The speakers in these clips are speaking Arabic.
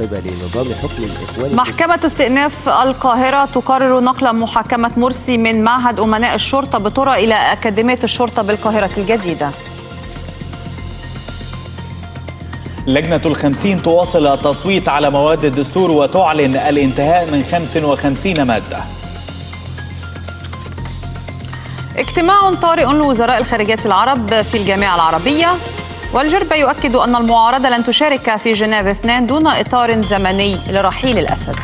قبل نظام حكم الإخوان. محكمة استئناف القاهرة تقرر نقل محاكمة مرسي من معهد أمناء الشرطة بترى إلى أكاديمية الشرطة بالقاهرة الجديدة. لجنة ال50 تواصل التصويت على مواد الدستور وتعلن الانتهاء من 55 مادة. اجتماع طارئ لوزراء الخارجية العرب في الجامعة العربية، والجربة يؤكد أن المعارضة لن تشارك في جنيف 2 دون إطار زمني لرحيل الأسد.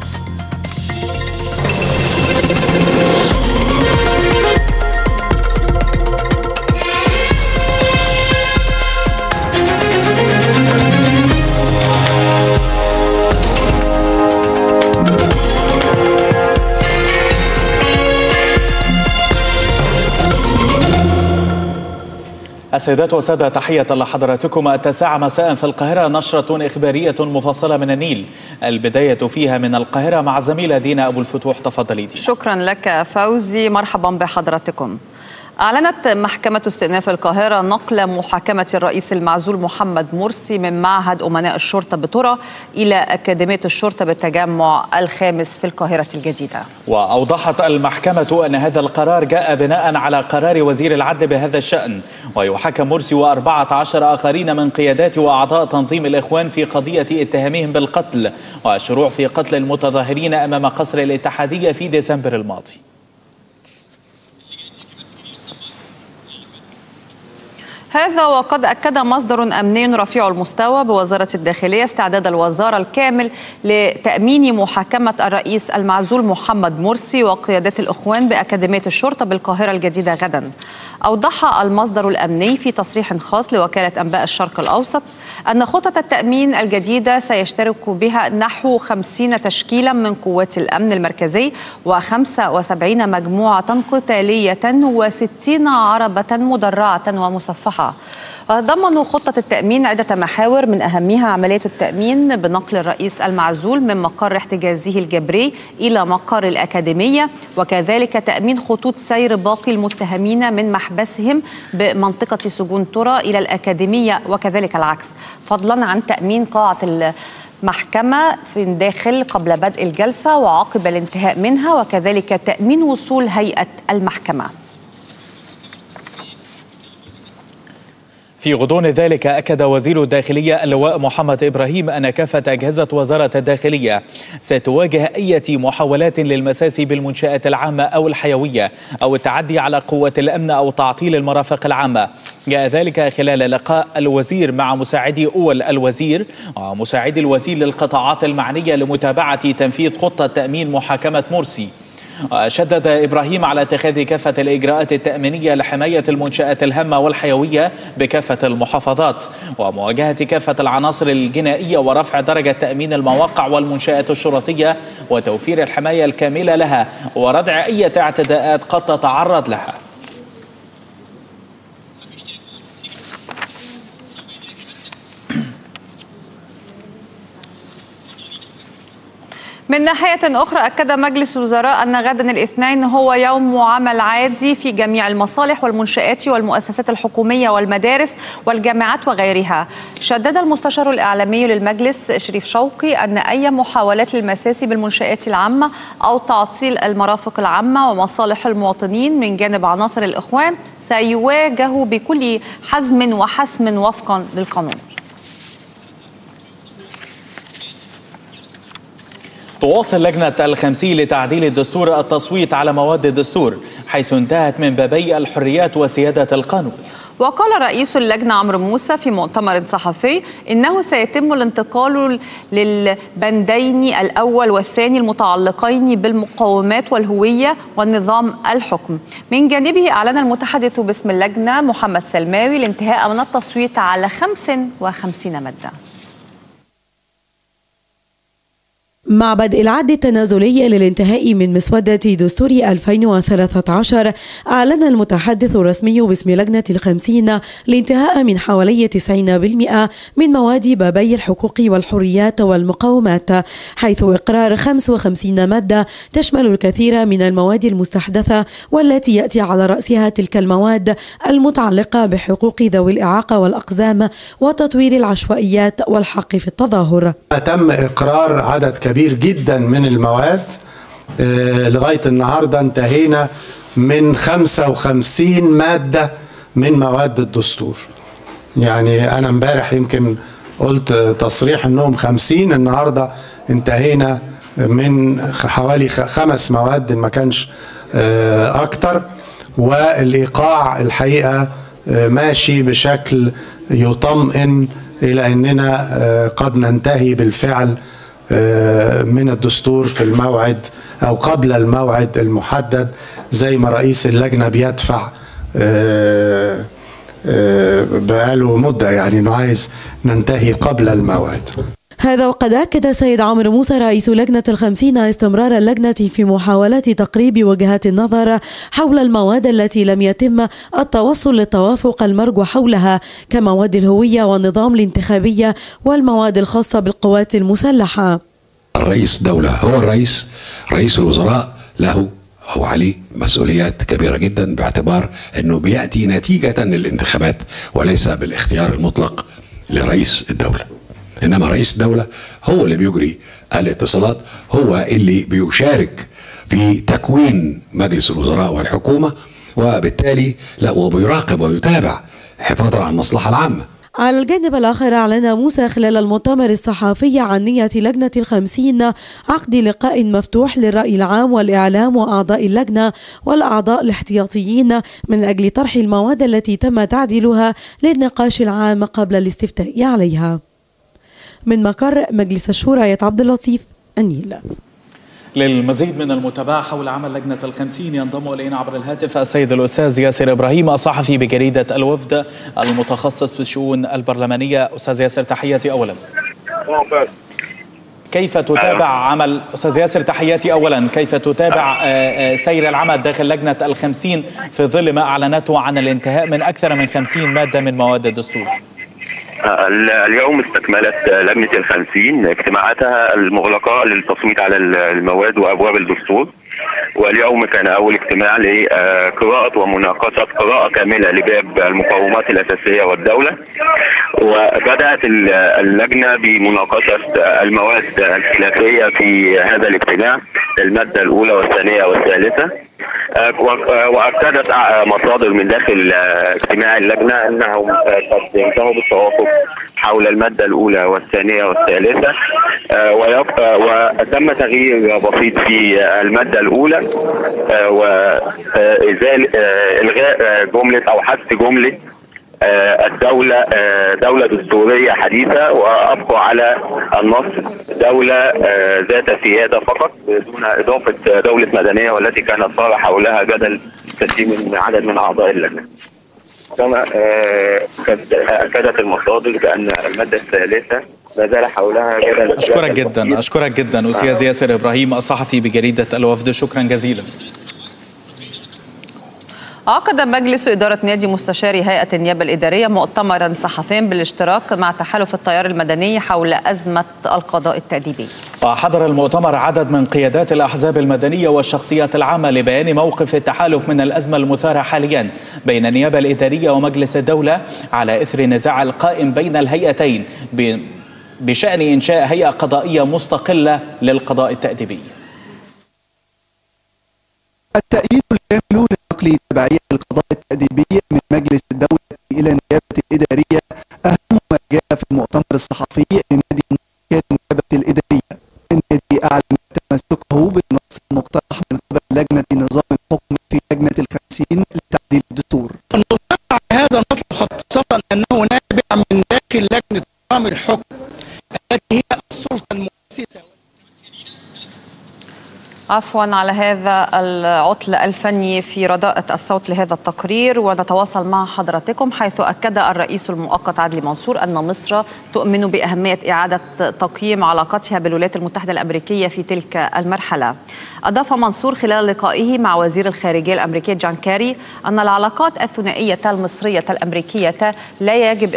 السيدات والسادة، تحية لحضراتكم. التاسعة مساء في القاهرة، نشرة إخبارية مفصلة من النيل، البداية فيها من القاهرة مع زميلة دينا ابو الفتوح. تفضلي دينا. شكرا لك فوزي، مرحبا بحضراتكم. أعلنت محكمة استئناف القاهرة نقل محاكمة الرئيس المعزول محمد مرسي من معهد أمناء الشرطة بترى إلى أكاديمية الشرطة بالتجمع الخامس في القاهرة الجديدة. وأوضحت المحكمة أن هذا القرار جاء بناء على قرار وزير العدل بهذا الشأن، ويحاكم مرسي و14 آخرين من قيادات وأعضاء تنظيم الإخوان في قضية اتهامهم بالقتل والشروع في قتل المتظاهرين أمام قصر الاتحادية في ديسمبر الماضي. هذا وقد أكد مصدر أمني رفيع المستوى بوزارة الداخلية استعداد الوزارة الكامل لتأمين محاكمة الرئيس المعزول محمد مرسي وقيادات الإخوان بأكاديمية الشرطة بالقاهرة الجديدة غدا. أوضح المصدر الأمني في تصريح خاص لوكالة أنباء الشرق الأوسط أن خطة التأمين الجديدة سيشترك بها نحو 50 تشكيلا من قوات الأمن المركزي و75 مجموعة قتالية و60 عربة مدرعة ومسفحة. ضمن خطة التأمين عدة محاور، من أهمها عملية التأمين بنقل الرئيس المعزول من مقر احتجازه الجبري إلى مقر الأكاديمية، وكذلك تأمين خطوط سير باقي المتهمين من محبسهم بمنطقة سجون ترى إلى الأكاديمية وكذلك العكس، فضلا عن تأمين قاعة المحكمة في الداخل قبل بدء الجلسة وعقب الانتهاء منها، وكذلك تأمين وصول هيئة المحكمة. في غضون ذلك أكد وزير الداخلية اللواء محمد إبراهيم أن كافة أجهزة وزارة الداخلية ستواجه أي محاولات للمساس بالمنشآت العامة أو الحيوية أو التعدي على قوة الأمن أو تعطيل المرافق العامة. جاء ذلك خلال لقاء الوزير مع مساعدي أول الوزير ومساعدي الوزير للقطاعات المعنية لمتابعة تنفيذ خطة تأمين محاكمة مرسي. شدد إبراهيم على اتخاذ كافة الإجراءات التأمينية لحماية المنشآت الهامة والحيوية بكافة المحافظات، ومواجهة كافة العناصر الجنائية، ورفع درجة تأمين المواقع والمنشآت الشرطية، وتوفير الحماية الكاملة لها، وردع أي اعتداءات قد تتعرض لها. من ناحية أخرى، أكد مجلس الوزراء أن غدا الاثنين هو يوم عمل عادي في جميع المصالح والمنشآت والمؤسسات الحكومية والمدارس والجامعات وغيرها. شدد المستشار الإعلامي للمجلس شريف شوقي أن أي محاولات للمساس بالمنشآت العامة أو تعطيل المرافق العامة ومصالح المواطنين من جانب عناصر الإخوان سيواجه بكل حزم وحسم وفقا للقانون. تواصل لجنة ال50 لتعديل الدستور التصويت على مواد الدستور، حيث انتهت من بابي الحريات وسيادة القانون. وقال رئيس اللجنة عمرو موسى في مؤتمر صحفي إنه سيتم الانتقال للبندين الأول والثاني المتعلقين بالمقومات والهوية والنظام الحكم. من جانبه أعلن المتحدث باسم اللجنة محمد سلماوي الانتهاء من التصويت على 55 مادة. مع بدء العد التنازلي للانتهاء من مسودة دستور 2013 أعلن المتحدث الرسمي باسم لجنة 50 الانتهاء من حوالي 90% من مواد بابي الحقوق والحريات والمقاومات، حيث إقرار 55 مادة تشمل الكثير من المواد المستحدثة والتي يأتي على رأسها تلك المواد المتعلقة بحقوق ذوي الإعاقة والأقزام وتطوير العشوائيات والحق في التظاهر. تم إقرار عدد كبير جدا من المواد، لغاية النهاردة انتهينا من 55 مادة من مواد الدستور. يعني أنا امبارح يمكن قلت تصريح أنهم 50، النهاردة انتهينا من حوالي 5 مواد، ما كانش أكتر. والإيقاع الحقيقة ماشي بشكل يطمئن إلى أننا قد ننتهي بالفعل من الدستور في الموعد أو قبل الموعد المحدد، زي ما رئيس اللجنة بيدفع بقاله مدة، يعني أنه عايز ننتهي قبل الموعد. هذا وقد أكد سيد عمرو موسى رئيس لجنة 50 استمرار اللجنة في محاولات تقريب وجهات النظر حول المواد التي لم يتم التوصل للتوافق المرجو حولها كمواد الهوية والنظام الانتخابية والمواد الخاصة بالقوات المسلحة. الرئيس دولة هو الرئيس، رئيس الوزراء له أو عليه مسؤوليات كبيرة جدا باعتبار أنه بيأتي نتيجة للانتخابات وليس بالاختيار المطلق لرئيس الدولة، إنما رئيس الدولة هو اللي بيجري الاتصالات، هو اللي بيشارك في تكوين مجلس الوزراء والحكومة، وبالتالي لا وبيراقب ويتابع حفاظا على المصلحة العامة. على الجانب الآخر أعلن موسى خلال المؤتمر الصحفي عن نية لجنة 50 عقد لقاء مفتوح للرأي العام والإعلام وأعضاء اللجنة والأعضاء الاحتياطيين من أجل طرح المواد التي تم تعديلها للنقاش العام قبل الاستفتاء عليها. من مقر مجلس الشورى عبد اللطيف النيل. للمزيد من المتابعة حول عمل لجنة 50 ينضم إلينا عبر الهاتف السيد الأستاذ ياسر إبراهيم الصحفي بجريدة الوفد المتخصص في الشؤون البرلمانية. أستاذ ياسر تحياتي أولا. كيف تتابع عمل أستاذ ياسر تحياتي أولا كيف تتابع سير العمل داخل لجنة 50 في ظل ما أعلنته عن الانتهاء من أكثر من 50 مادة من مواد الدستور؟ اليوم استكملت لجنة 50 اجتماعاتها المغلقة للتصويت على المواد وأبواب الدستور، واليوم كان أول اجتماع لقراءة ومناقشة قراءة كاملة لباب المقومات الأساسية والدولة، وبدأت اللجنة بمناقشة المواد الخلافية في هذا الاجتماع، المادة الأولى والثانية والثالثة. وأكدت مصادر من داخل اجتماع اللجنة أنهم قد انتهوا بالتوافق حول المادة الأولى والثانية والثالثة، وتم تغيير بسيط في المادة الأولى وإلغاء جملة أو حذف جملة الدولة دولة دستورية حديثة، وأبقى على النص دولة ذات سيادة فقط دون إضافة دولة مدنية، والتي كانت صار حولها جدل تسليم عدد من أعضاء اللجنة. كما أكدت المصادر بأن المادة الثالثة حولها جدل. أشكرك جدا أستاذ ياسر إبراهيم الصحفي بجريدة الوفد، شكرا جزيلا. عقد مجلس إدارة نادي مستشاري هيئة النيابة الإدارية مؤتمرا صحفيا بالاشتراك مع تحالف التيار المدني حول أزمة القضاء التأديبي. وحضر المؤتمر عدد من قيادات الأحزاب المدنية والشخصيات العامة لبيان موقف التحالف من الأزمة المثارة حاليا بين النيابة الإدارية ومجلس الدولة على إثر النزاع القائم بين الهيئتين بشأن إنشاء هيئة قضائية مستقلة للقضاء التأديبي. التأييد الكامل لنقل تبعية القضاء التأديبية من مجلس الدولة إلى النيابة الإدارية أهم ما جاء في المؤتمر الصحفي لنادي النيابة الإدارية. النادي أعلن تمسكه بالنص المقترح من قبل لجنة نظام الحكم في لجنة 50 لتعديل الدستور. نطلع هذا المطلب خاصة أنه نابع من داخل لجنة نظام الحكم التي هي السلطة المؤسسة. عفوا على هذا العطل الفني في رداءة الصوت لهذا التقرير. ونتواصل مع حضراتكم حيث أكد الرئيس المؤقت عدلي منصور أن مصر تؤمن بأهمية إعادة تقييم علاقتها بالولايات المتحدة الأمريكية في تلك المرحلة. أضاف منصور خلال لقائه مع وزير الخارجية الأمريكي جون كيري أن العلاقات الثنائية المصرية الأمريكية لا يجب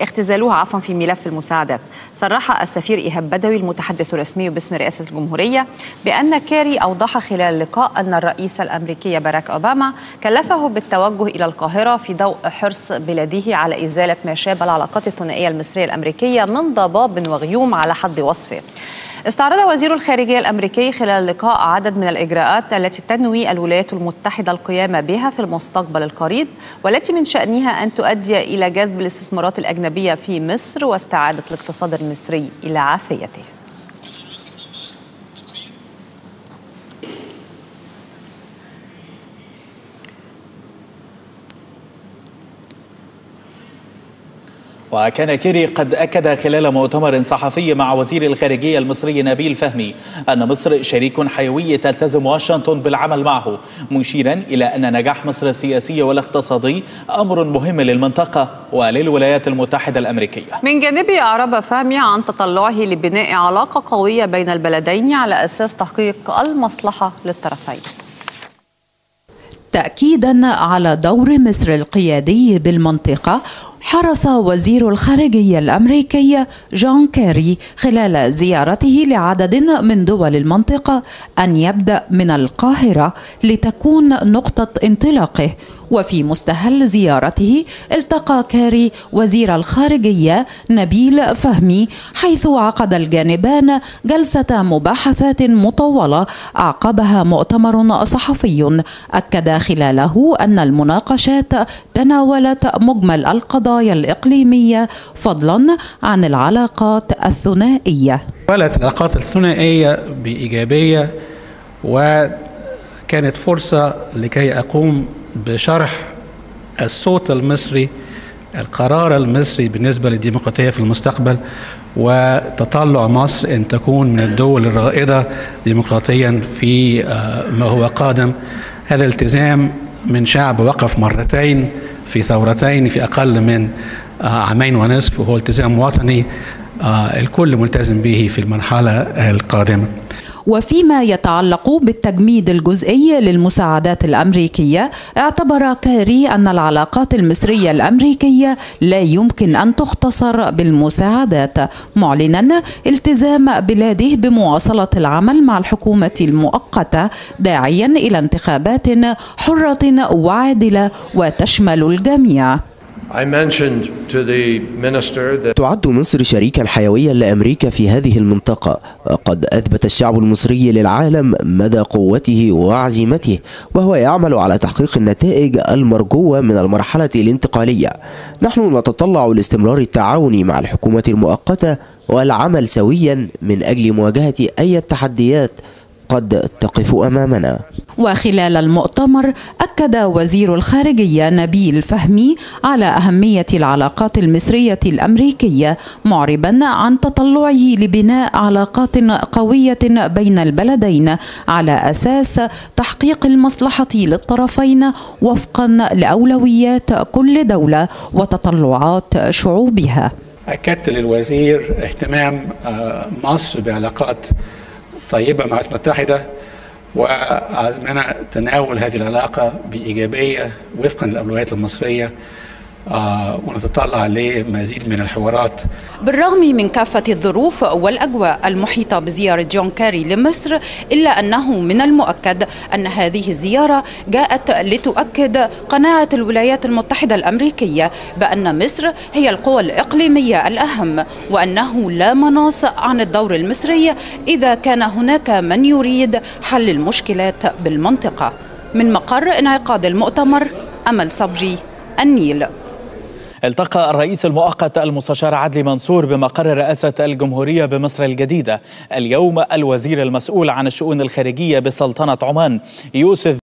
اختزالها في ملف المساعدات. صرح السفير إيهاب بدوي المتحدث الرسمي باسم رئاسة الجمهورية بأن كيري أوضح خلال اللقاء أن الرئيس الأمريكي باراك أوباما كلفه بالتوجه إلى القاهرة في ضوء حرص بلاده على إزالة ما شابه العلاقات الثنائية المصرية الأمريكية من ضباب وغيوم على حد وصفه. استعرض وزير الخارجية الأمريكي خلال اللقاء عدد من الإجراءات التي تنوي الولايات المتحدة القيام بها في المستقبل القريب والتي من شأنها أن تؤدي إلى جذب الاستثمارات الأجنبية في مصر واستعادة الاقتصاد المصري إلى عافيته. وكان كيري قد أكد خلال مؤتمر صحفي مع وزير الخارجية المصري نبيل فهمي أن مصر شريك حيوي تلتزم واشنطن بالعمل معه، مشيرا إلى أن نجاح مصر السياسي والاقتصادي أمر مهم للمنطقة وللولايات المتحدة الأمريكية. من جانبه أعرب فهمي عن تطلعه لبناء علاقة قوية بين البلدين على أساس تحقيق المصلحة للطرفين. تأكيدا على دور مصر القيادي بالمنطقة، حرص وزير الخارجية الأمريكي جون كيري خلال زيارته لعدد من دول المنطقة أن يبدأ من القاهرة لتكون نقطة انطلاقه. وفي مستهل زيارته التقى كيري وزير الخارجية نبيل فهمي، حيث عقد الجانبان جلسة مباحثات مطولة عقبها مؤتمر صحفي أكد خلاله أن المناقشات تناولت مجمل القضايا الإقليمية فضلا عن العلاقات الثنائية. تناولت العلاقات الثنائية بإيجابية، وكانت فرصة لكي أقوم بشرح الصوت المصري، القرار المصري بالنسبة للديمقراطية في المستقبل، وتطلع مصر أن تكون من الدول الرائدة ديمقراطيا في ما هو قادم. هذا التزام من شعب وقف مرتين في ثورتين في أقل من عامين ونصف، وهو التزام وطني الكل ملتزم به في المرحلة القادمة. وفيما يتعلق بالتجميد الجزئي للمساعدات الأمريكية، اعتبر كيري أن العلاقات المصرية الأمريكية لا يمكن أن تختصر بالمساعدات، معلنا التزام بلاده بمواصلة العمل مع الحكومة المؤقتة، داعيا إلى انتخابات حرة وعادلة وتشمل الجميع. تعد مصر شريكا حيويا لأمريكا في هذه المنطقة، وقد أثبت الشعب المصري للعالم مدى قوته وعزيمته، وهو يعمل على تحقيق النتائج المرجوة من المرحلة الانتقالية. نحن نتطلع لاستمرار التعاون مع الحكومة المؤقتة والعمل سويا من أجل مواجهة أي تحديات قد تقف أمامنا. وخلال المؤتمر أكد وزير الخارجية نبيل فهمي على أهمية العلاقات المصرية الأمريكية، معربا عن تطلعه لبناء علاقات قوية بين البلدين على أساس تحقيق المصلحة للطرفين وفقا لأولويات كل دولة وتطلعات شعوبها. أكدت للوزير اهتمام مصر بعلاقات طيبة مع الولايات المتحدة، وعزمنا تناول هذه العلاقة بإيجابية وفقا للأولويات المصرية، ونتطلع لمزيد من الحوارات. بالرغم من كافة الظروف والأجواء المحيطة بزيارة جون كيري لمصر، إلا أنه من المؤكد أن هذه الزيارة جاءت لتؤكد قناعة الولايات المتحدة الأمريكية بأن مصر هي القوى الإقليمية الأهم، وأنه لا مناص عن الدور المصري إذا كان هناك من يريد حل المشكلات بالمنطقة. من مقر انعقاد المؤتمر، أمل صبري، النيل. التقى الرئيس المؤقت المستشار عدلي منصور بمقر رئاسة الجمهورية بمصر الجديدة اليوم الوزير المسؤول عن الشؤون الخارجية بسلطنة عمان يوسف